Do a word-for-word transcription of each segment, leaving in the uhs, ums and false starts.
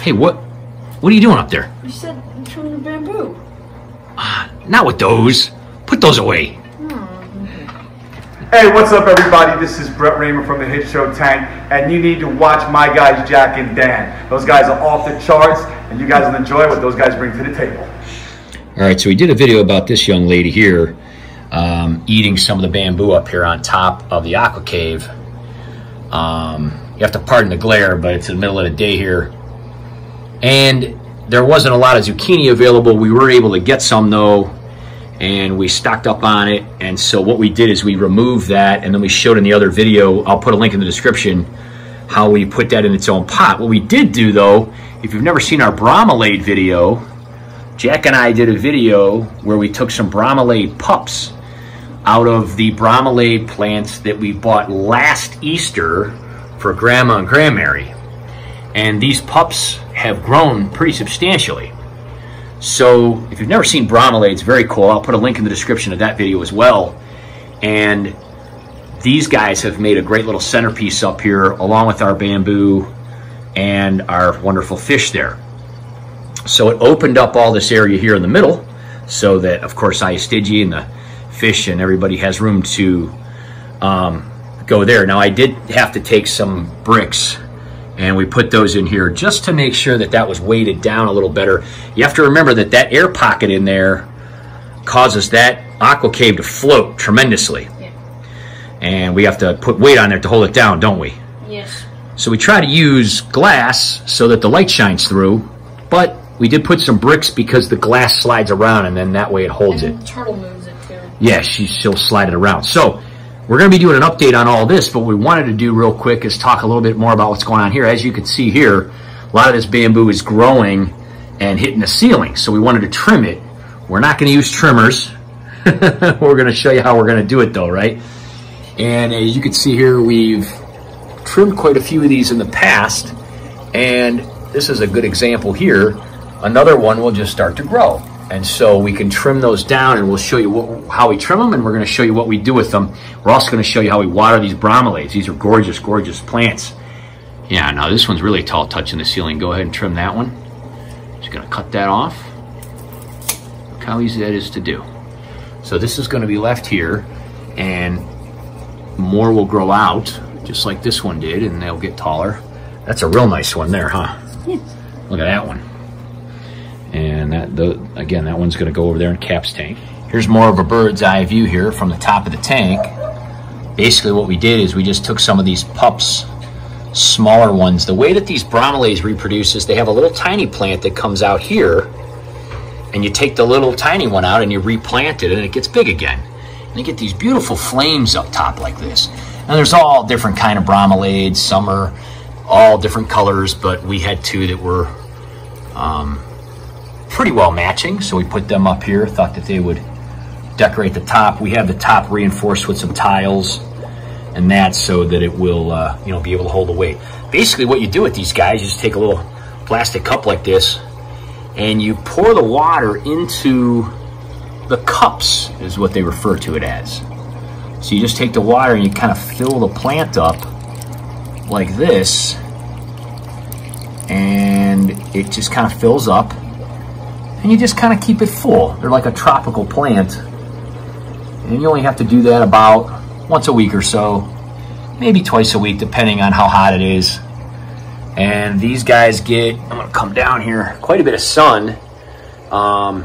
Hey, what what are you doing up there? You said I'm trimming the bamboo. Uh, not with those. Put those away. Hey, what's up, everybody? This is Brett Raymer from the hit show Tank, and you need to watch my guys, Jack and Dan. Those guys are off the charts, and you guys will enjoy what those guys bring to the table. All right, so we did a video about this young lady here um, eating some of the bamboo up here on top of the aqua cave. Um, you have to pardon the glare, but it's in the middle of the day here. And there wasn't a lot of zucchini available. We were able to get some, though. And we stocked up on it, and so what we did is we removed that, and then we showed in the other video, I'll put a link in the description, how we put that in its own pot. What we did do, though, if you've never seen our bromelade video, Jack and I did a video where we took some bromelade pups out of the bromelade plants that we bought last Easter for Grandma and Grandmary, and these pups have grown pretty substantially. So if you've never seen bromelade, it's very cool. I'll put a link in the description of that video as well. And these guys have made a great little centerpiece up here along with our bamboo and our wonderful fish there. So it opened up all this area here in the middle so that, of course, Iastigia and the fish and everybody has room to um, go there. Now, I did have to take some bricks, and we put those in here just to make sure that that was weighted down a little better. You have to remember that that air pocket in there causes that aqua cave to float tremendously. Yeah. And we have to put weight on there to hold it down, don't we? Yes. So we try to use glass so that the light shines through, but we did put some bricks because the glass slides around, and then that way it holds and it. And the turtle moves it too. Yeah, she, she'll slide it around. So we're going to be doing an update on all this, but what we wanted to do real quick is talk a little bit more about what's going on here. As you can see here, a lot of this bamboo is growing and hitting the ceiling, so we wanted to trim it. We're not going to use trimmers. We're going to show you how we're going to do it, though, right? And as you can see here, we've trimmed quite a few of these in the past, and this is a good example here. Another one will just start to grow. And so we can trim those down, and we'll show you what, how we trim them, and we're going to show you what we do with them. We're also going to show you how we water these bromelades. These are gorgeous, gorgeous plants. Yeah, now this one's really tall, touching the ceiling. Go ahead and trim that one. Just going to cut that off. Look how easy that is to do. So this is going to be left here, and more will grow out, just like this one did, and they'll get taller. That's a real nice one there, huh? Yeah. Look at that one. And that, the, again, that one's going to go over there in Cap's tank. Here's more of a bird's eye view here from the top of the tank. Basically what we did is we just took some of these pups, smaller ones. The way that these bromelades reproduce is they have a little tiny plant that comes out here, and you take the little tiny one out and you replant it, and it gets big again. And you get these beautiful flames up top like this. And there's all different kind of bromelades. Some are all different colors, but we had two that were Um, pretty well matching, so we put them up here, thought that they would decorate the top. We have the top reinforced with some tiles and that, so that it will uh, you know, be able to hold the weight. Basically what you do with these guys, you just take a little plastic cup like this, and you pour the water into the cups, is what they refer to it as. So you just take the water and you kind of fill the plant up like this, and it just kind of fills up. And you just kind of keep it full. They're like a tropical plant. And you only have to do that about once a week or so, maybe twice a week, depending on how hot it is. And these guys get, I'm gonna come down here, quite a bit of sun um,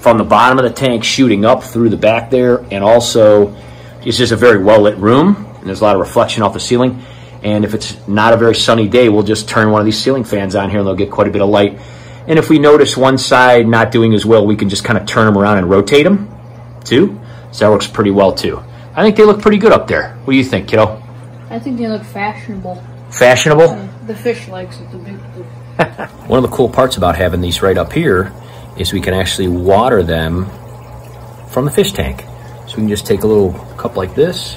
from the bottom of the tank shooting up through the back there. And also, it's just a very well-lit room, and there's a lot of reflection off the ceiling. And if it's not a very sunny day, we'll just turn one of these ceiling fans on here, and they'll get quite a bit of light. And if we notice one side not doing as well, we can just kind of turn them around and rotate them, too. So that works pretty well, too. I think they look pretty good up there. What do you think, kiddo? I think they look fashionable. Fashionable? Uh, the fish likes it. The big One of the cool parts about having these right up here is we can actually water them from the fish tank. So we can just take a little cup like this,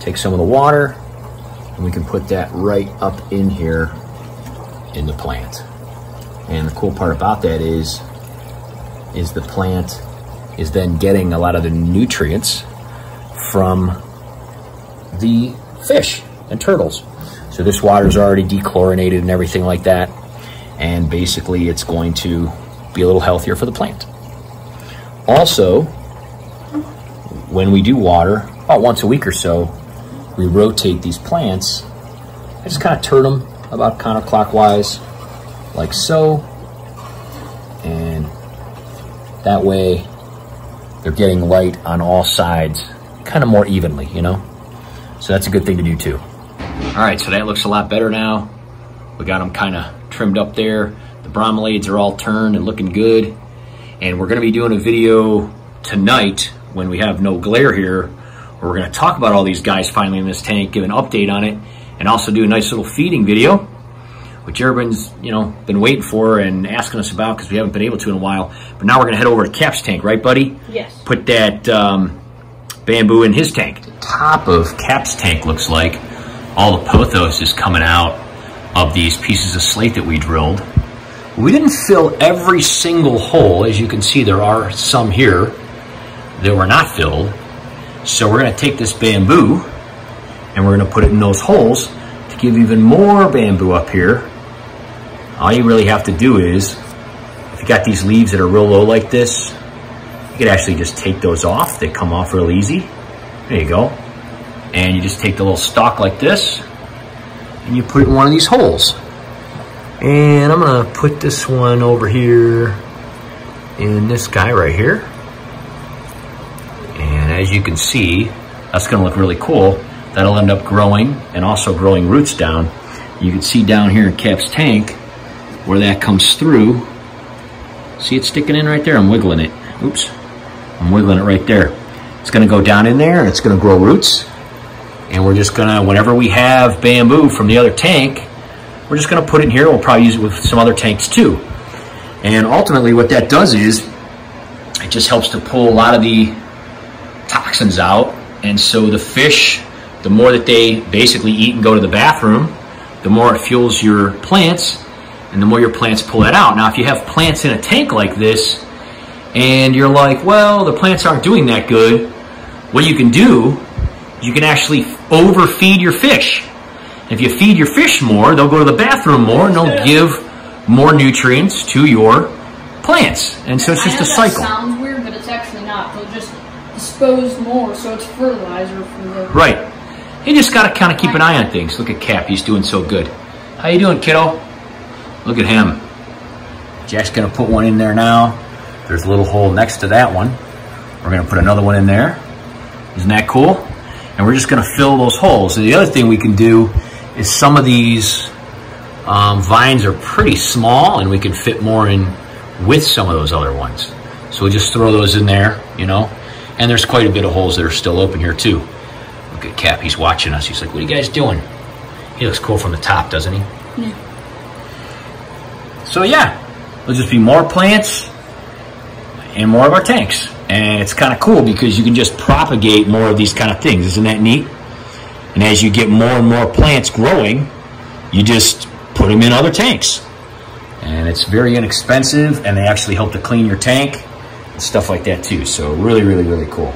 take some of the water, and we can put that right up in here in the plant. And the cool part about that is, is the plant is then getting a lot of the nutrients from the fish and turtles. So this water is already dechlorinated and everything like that. and basically it's going to be a little healthier for the plant. Also, when we do water, about once a week or so, we rotate these plants. I just kind of turn them about counterclockwise, like so. And that way they're getting light on all sides, kind of more evenly, you know? So that's a good thing to do too. All right, so that looks a lot better now. We got them kind of trimmed up there. The bromeliads are all turned and looking good. And we're gonna be doing a video tonight when we have no glare here, where we're gonna talk about all these guys finally in this tank, give an update on it, and also do a nice little feeding video, which Urban's, you know, been waiting for and asking us about because we haven't been able to in a while. But now we're gonna head over to Cap's tank, right, buddy? Yes. Put that um, bamboo in his tank. The top of Cap's tank looks like all the pothos is coming out of these pieces of slate that we drilled. We didn't fill every single hole. As you can see, there are some here that were not filled. So we're gonna take this bamboo and we're gonna put it in those holes to give even more bamboo up here. All you really have to do is, if you got these leaves that are real low like this, you could actually just take those off. They come off real easy. There you go. And you just take the little stalk like this and you put it in one of these holes. And I'm gonna put this one over here in this guy right here. And as you can see, that's gonna look really cool. That'll end up growing and also growing roots down. You can see down here in Cap's tank where that comes through. See it sticking in right there? I'm wiggling it. Oops, I'm wiggling it right there. It's gonna go down in there and it's gonna grow roots. And we're just gonna, whenever we have bamboo from the other tank, we're just gonna put it in here. We'll probably use it with some other tanks too. And ultimately what that does is it just helps to pull a lot of the toxins out. And so the fish, the more that they basically eat and go to the bathroom, the more it fuels your plants and the more your plants pull that out. Now, if you have plants in a tank like this and you're like, well, the plants aren't doing that good, what you can do, you can actually overfeed your fish. If you feed your fish more, they'll go to the bathroom more, and they'll give more nutrients to your plants. And so it's just a cycle. I know that sounds weird, but it's actually not. They'll just dispose more, so it's fertilizer for the... Right. You just got to kind of keep an eye on things. Look at Cap. He's doing so good. How you doing, kiddo? Look at him. Jack's going to put one in there now. There's a little hole next to that one. We're going to put another one in there. Isn't that cool? And we're just going to fill those holes. And the other thing we can do is some of these um, vines are pretty small and we can fit more in with some of those other ones. So we just throw those in there, you know, and there's quite a bit of holes that are still open here too. Look at Cap, he's watching us. He's like, what are you guys doing? He looks cool from the top, doesn't he? Yeah. So yeah, there'll just be more plants and more of our tanks. And it's kind of cool because you can just propagate more of these kind of things. Isn't that neat? And as you get more and more plants growing, you just put them in other tanks. And it's very inexpensive, and they actually help to clean your tank and stuff like that too. So really, really, really cool.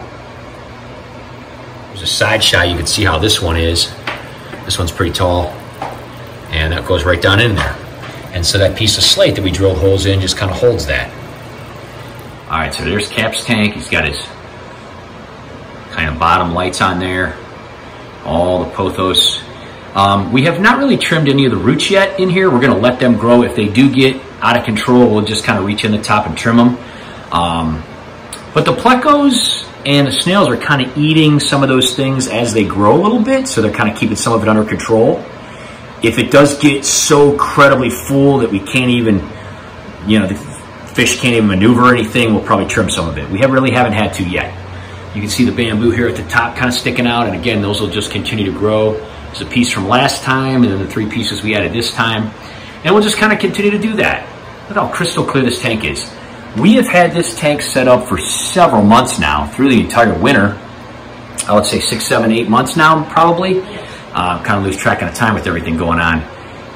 There's a side shot. You can see how this one is. This one's pretty tall, and that goes right down in there. And so that piece of slate that we drilled holes in just kind of holds that. All right, so there's Cap's tank. He's got his kind of bottom lights on there. All the pothos. Um, we have not really trimmed any of the roots yet in here. We're gonna let them grow. If they do get out of control, we'll just kind of reach in the top and trim them. Um, but the plecos and the snails are kind of eating some of those things as they grow a little bit, so they're kind of keeping some of it under control. If it does get so incredibly full that we can't even, you know, the fish can't even maneuver anything, we'll probably trim some of it. We have really haven't had to yet. You can see the bamboo here at the top kind of sticking out, and again, those will just continue to grow. There's a piece from last time, and then the three pieces we added this time, and we'll just kind of continue to do that. Look how crystal clear this tank is. We have had this tank set up for several months now, through the entire winter. I would say six, seven, eight months now, probably. Uh, kind of lose track of the time with everything going on.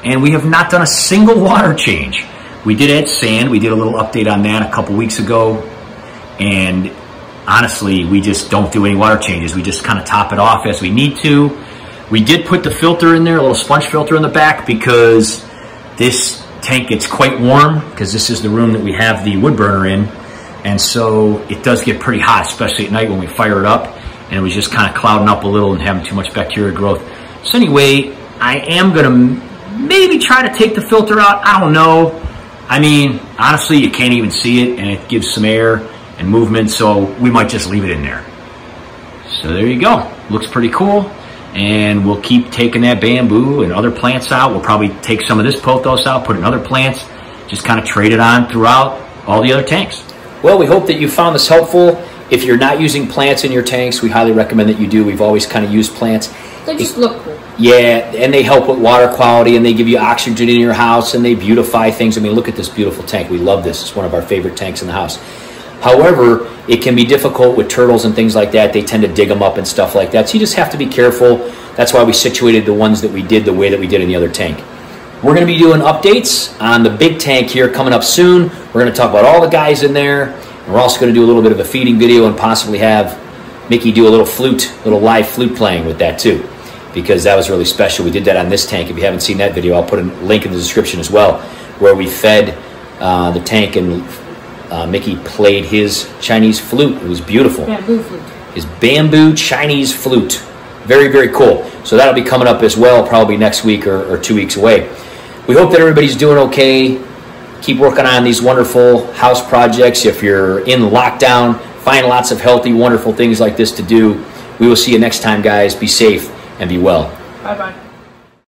And we have not done a single water change. We did add sand. We did a little update on that a couple weeks ago, and honestly, we just don't do any water changes. We just kind of top it off as we need to. We did put the filter in there, a little sponge filter in the back, because this tank gets quite warm because this is the room that we have the wood burner in. And so it does get pretty hot, especially at night when we fire it up. And it was just kind of clouding up a little and having too much bacteria growth. So anyway, I am going to maybe try to take the filter out. I don't know. I mean, honestly, you can't even see it, and it gives some air and movement. So we might just leave it in there. So there you go. Looks pretty cool. And we'll keep taking that bamboo and other plants out. We'll probably take some of this pothos out, put in other plants, just kind of trade it on throughout all the other tanks. Well, we hope that you found this helpful. If you're not using plants in your tanks, we highly recommend that you do. We've always kind of used plants. They just look cool. Yeah, and they help with water quality, and they give you oxygen in your house, and they beautify things. I mean, look at this beautiful tank. We love this. It's one of our favorite tanks in the house. However, it can be difficult with turtles and things like that. They tend to dig them up and stuff like that. So you just have to be careful. That's why we situated the ones that we did the way that we did in the other tank. We're going to be doing updates on the big tank here coming up soon. We're going to talk about all the guys in there. And we're also going to do a little bit of a feeding video and possibly have Mickey do a little flute, little live flute playing with that too, because that was really special. We did that on this tank. If you haven't seen that video, I'll put a link in the description as well, where we fed uh, the tank and Uh, Mickey played his Chinese flute. It was beautiful. Bamboo flute. His bamboo Chinese flute. Very, very cool. So that'll be coming up as well, probably next week or, or two weeks away. We hope that everybody's doing okay. Keep working on these wonderful house projects. If you're in lockdown, find lots of healthy, wonderful things like this to do. We will see you next time, guys. Be safe and be well. Bye-bye.